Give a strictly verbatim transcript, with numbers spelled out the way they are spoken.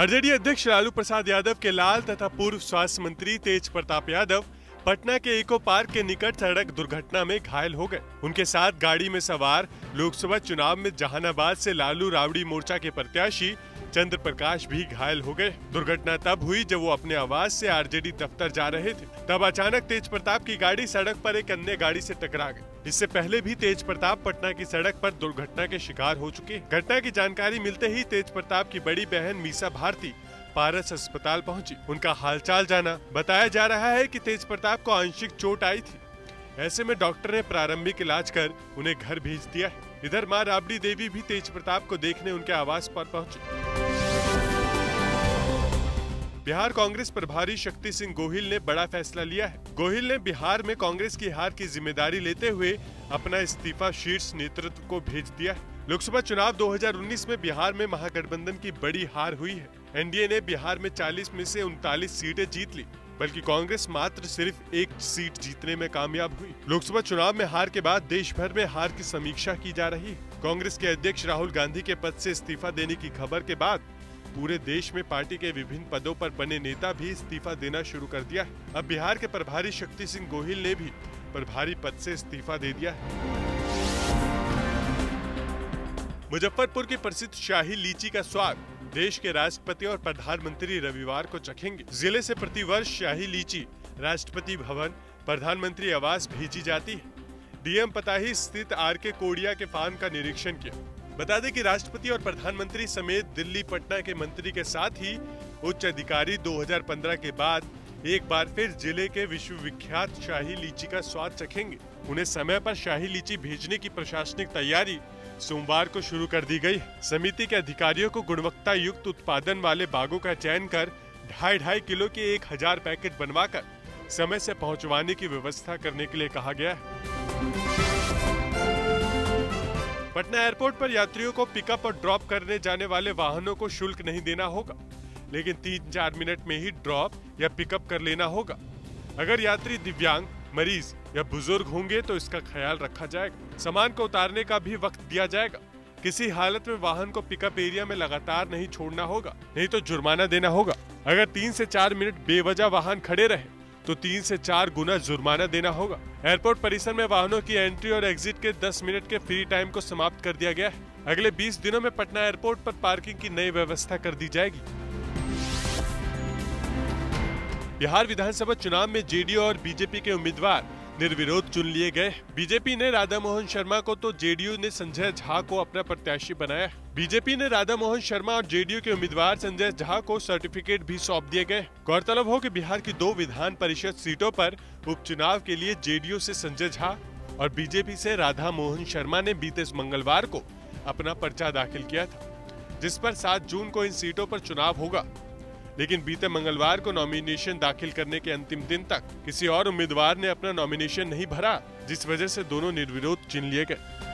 RJD अध्यक्ष लालू प्रसाद यादव के लाल तथा पूर्व स्वास्थ्य मंत्री तेज प्रताप यादव पटना के इको पार्क के निकट सड़क दुर्घटना में घायल हो गए। उनके साथ गाड़ी में सवार लोकसभा चुनाव में जहानाबाद से लालू राबड़ी मोर्चा के प्रत्याशी चंद्रप्रकाश भी घायल हो गए। दुर्घटना तब हुई जब वो अपने आवास से आरजेडी दफ्तर जा रहे थे, तब अचानक तेज प्रताप की गाड़ी सड़क पर एक अन्य गाड़ी से टकरा गई। इससे पहले भी तेज प्रताप पटना की सड़क पर दुर्घटना के शिकार हो चुके। घटना की जानकारी मिलते ही तेज प्रताप की बड़ी बहन मीसा भारती पारस अस्पताल पहुंची। उनका हालचाल जाना। बताया जा रहा है कि तेज प्रताप को आंशिक चोट आई थी, ऐसे में डॉक्टर ने प्रारंभिक इलाज कर उन्हें घर भेज दिया है। इधर मां राबड़ी देवी भी तेज प्रताप को देखने उनके आवास पर पहुंची। बिहार कांग्रेस प्रभारी शक्ति सिंह गोहिल ने बड़ा फैसला लिया है। गोहिल ने बिहार में कांग्रेस की हार की जिम्मेदारी लेते हुए अपना इस्तीफा शीर्ष नेतृत्व को भेज दिया है। लोकसभा चुनाव दो हज़ार उन्नीस में बिहार में महागठबंधन की बड़ी हार हुई है। एनडीए ने बिहार में चालीस में से उनतालीस सीटें जीत ली, बल्कि कांग्रेस मात्र सिर्फ एक सीट जीतने में कामयाब हुई। लोकसभा चुनाव में हार के बाद देश भर में हार की समीक्षा की जा रही है। कांग्रेस के अध्यक्ष राहुल गांधी के पद से इस्तीफा देने की खबर के बाद पूरे देश में पार्टी के विभिन्न पदों पर बने नेता भी इस्तीफा देना शुरू कर दिया है। अब बिहार के प्रभारी शक्ति सिंह गोहिल ने भी प्रभारी पद से इस्तीफा दे दिया है। मुजफ्फरपुर की प्रसिद्ध शाही लीची का स्वाद देश के राष्ट्रपति और प्रधानमंत्री रविवार को चखेंगे। जिले से प्रतिवर्ष शाही लीची राष्ट्रपति भवन, प्रधानमंत्री आवास भेजी जाती है। डीएम पताही स्थित आर के कोडिया के फार्म का निरीक्षण किया। बता दें कि राष्ट्रपति और प्रधानमंत्री समेत दिल्ली पटना के मंत्री के साथ ही उच्च अधिकारी दो हज़ार पंद्रह के बाद एक बार फिर जिले के विश्वविख्यात शाही लीची का स्वाद चखेंगे। उन्हें समय पर शाही लीची भेजने की प्रशासनिक तैयारी सोमवार को शुरू कर दी गई। समिति के अधिकारियों को गुणवत्ता युक्त उत्पादन वाले बागों का चयन कर ढाई ढाई किलो के एक हजार पैकेट बनवा कर समय से पहुँचवाने की व्यवस्था करने के लिए कहा गया है। पटना एयरपोर्ट पर यात्रियों को पिकअप और ड्रॉप करने जाने वाले वाहनों को शुल्क नहीं देना होगा, लेकिन तीन चार मिनट में ही ड्रॉप या पिकअप कर लेना होगा। अगर यात्री दिव्यांग, मरीज या बुजुर्ग होंगे तो इसका ख्याल रखा जाएगा। सामान को उतारने का भी वक्त दिया जाएगा। किसी हालत में वाहन को पिकअप एरिया में लगातार नहीं छोड़ना होगा, नहीं तो जुर्माना देना होगा। अगर तीन से चार मिनट बेवजह वाहन खड़े रहे तो तीन से चार गुना जुर्माना देना होगा। एयरपोर्ट परिसर में वाहनों की एंट्री और एग्जिट के दस मिनट के फ्री टाइम को समाप्त कर दिया गया है। अगले बीस दिनों में पटना एयरपोर्ट पर पार्किंग की नई व्यवस्था कर दी जाएगी। बिहार विधानसभा चुनाव में जेडीयू और बीजेपी के उम्मीदवार निर्विरोध चुन लिए गए। बीजेपी ने राधा मोहन शर्मा को तो जेडीयू ने संजय झा को अपना प्रत्याशी बनाया। बीजेपी ने राधा मोहन शर्मा और जेडीयू के उम्मीदवार संजय झा को सर्टिफिकेट भी सौंप दिए गए। गौरतलब हो कि बिहार की दो विधान परिषद सीटों पर उपचुनाव के लिए जेडीयू से संजय झा और बीजेपी से राधा मोहन शर्मा ने बीते मंगलवार को अपना पर्चा दाखिल किया था, जिस पर सात जून को इन सीटों पर चुनाव होगा। लेकिन बीते मंगलवार को नॉमिनेशन दाखिल करने के अंतिम दिन तक किसी और उम्मीदवार ने अपना नॉमिनेशन नहीं भरा, जिस वजह से दोनों निर्विरोध चुन लिए गए।